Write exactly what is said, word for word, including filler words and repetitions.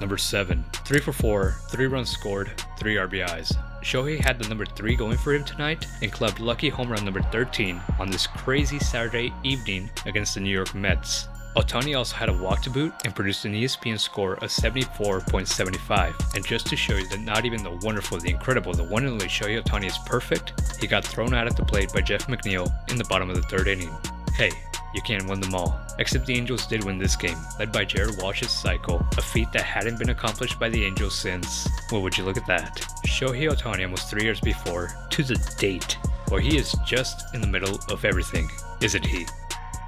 Number seven, three for four, three runs scored, three R B Is. Shohei had the number three going for him tonight and clubbed lucky home run number thirteen on this crazy Saturday evening against the New York Mets. Ohtani also had a walk to boot and produced an E S P N score of seventy-four point seven five. And just to show you that not even the wonderful, the incredible, the one and only Shohei Ohtani is perfect, he got thrown out at the plate by Jeff McNeil in the bottom of the third inning. Hey, you can't win them all. Except the Angels did win this game, led by Jared Walsh's cycle, a feat that hadn't been accomplished by the Angels since, well, would you look at that, Shohei Ohtani almost three years before, to the date, or he is just in the middle of everything, isn't he?